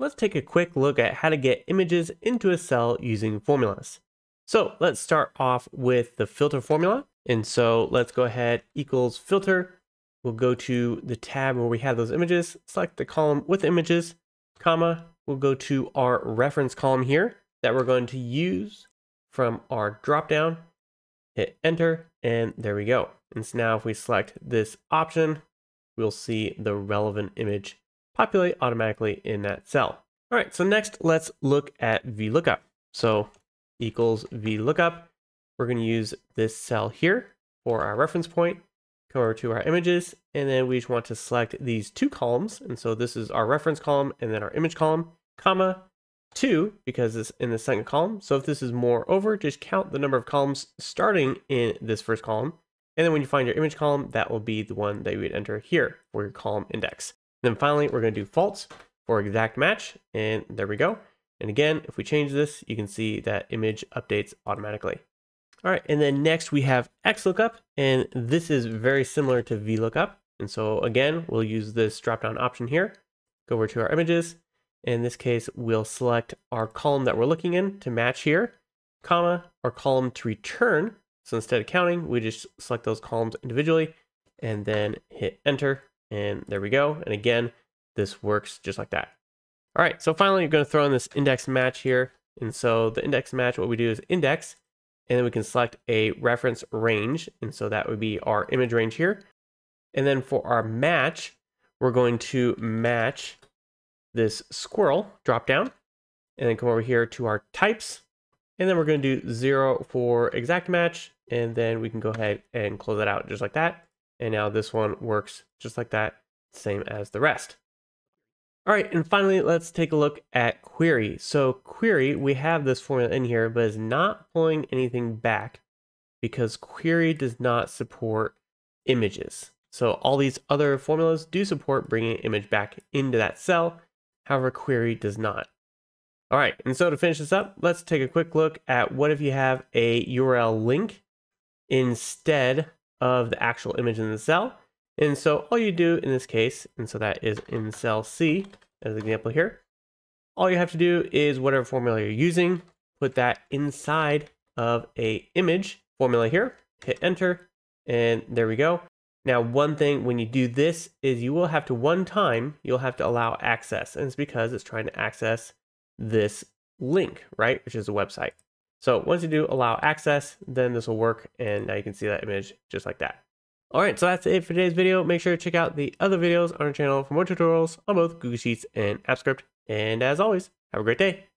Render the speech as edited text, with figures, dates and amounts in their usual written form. let's take a quick look at how to get images into a cell using formulas. So let's start off with the filter formula. And so let's go ahead, equals filter. We'll go to the tab where we have those images, select the column with images, comma. We'll go to our reference column here that we're going to use from our dropdown, hit enter, and there we go. And so now if we select this option, we'll see the relevant image populate automatically in that cell. All right, so next let's look at VLOOKUP. So equals VLOOKUP. We're going to use this cell here for our reference point, come over to our images, and then we just want to select these two columns. And so this is our reference column and then our image column, comma, 2, because it's in the second column. So if this is more over, just count the number of columns starting in this first column. And then when you find your image column, that will be the one that you would enter here for your column index. And then finally, we're going to do false for exact match. And there we go. And again, if we change this, you can see that image updates automatically. All right, and then next we have XLOOKUP, and this is very similar to VLOOKUP. And so again, we'll use this drop-down option here, go over to our images. In this case, we'll select our column that we're looking in to match here, comma, our column to return. So instead of counting, we just select those columns individually and then hit enter. And there we go. And again, this works just like that. All right, so finally, you're going to throw in this index match here. And so the index match, what we do is index, and then we can select a reference range. And so that would be our image range here. And then for our match, we're going to match this squirrel dropdown, and then come over here to our types. And then we're going to do 0 for exact match. And then we can go ahead and close that out just like that. And now this one works just like that, same as the rest. All right, and finally, let's take a look at query. So query, we have this formula in here, but it's not pulling anything back because query does not support images. So all these other formulas do support bringing an image back into that cell. However, query does not. All right, and so to finish this up, let's take a quick look at what if you have a URL link instead of the actual image in the cell. And so all you do in this case, and so that is in cell C as an example here, all you have to do is whatever formula you're using, put that inside of a image formula here, hit enter, and there we go. Now, one thing when you do this is you will have to you'll have to allow access, and it's because it's trying to access this link, right? Which is a website. So once you do allow access, then this will work. And now you can see that image just like that. All right, so that's it for today's video. Make sure to check out the other videos on our channel for more tutorials on both Google Sheets and Apps Script. And as always, have a great day.